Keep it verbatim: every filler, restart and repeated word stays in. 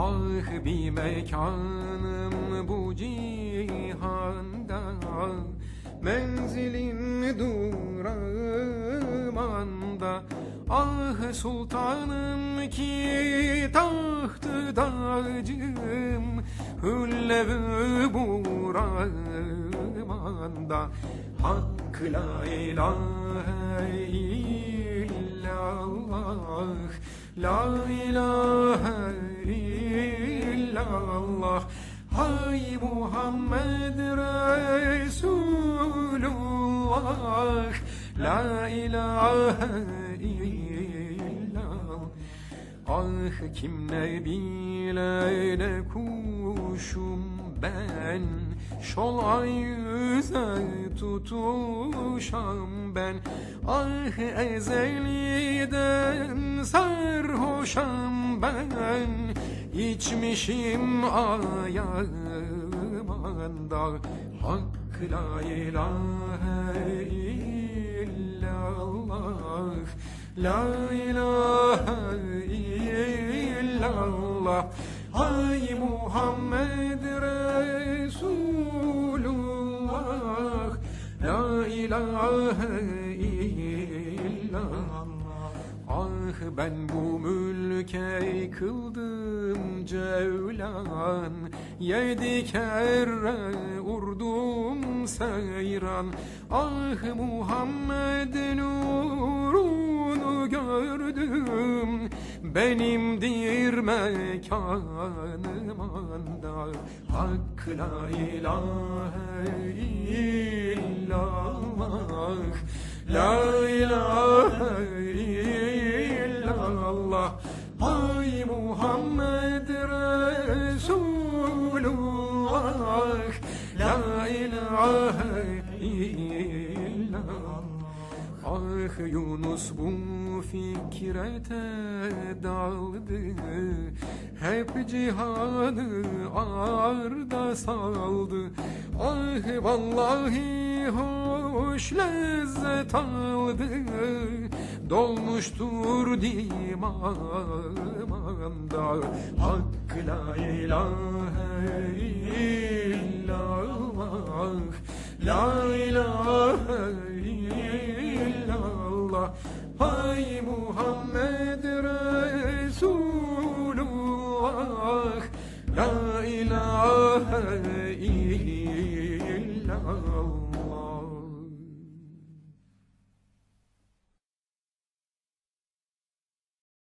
آه بی مکانم بو جیهاندا منزلین دورماندا آه سلطانم کی تخت داریم هلو بورماندا حق لا اله الا الله لا اله الا الله هاي محمد رسول الله لا اله الا الله آه kim ne bile ne kuşum ben şolay yüze tutuşam ben ah ezeliden sarhoşam ben içmişim ayağımda hak la ilahe illallah la ilahe illallah ay Muhammed Resulullah la ilahe illallah ah ben bu mülke yıkıldım cevlan yedi kere vurdum seyran ah Muhammed nurunu gördüm benimdir mekanımda hak la ilahe illallah la ilahe illallah ay Muhammed Resulullah la ilahe illallah ah Yunus bu fikrete daldı hep cihanı arda saldı ah vallahi hoş lezzet aldı dolmuştur dimağımda hak la ilahe illallah la ilahe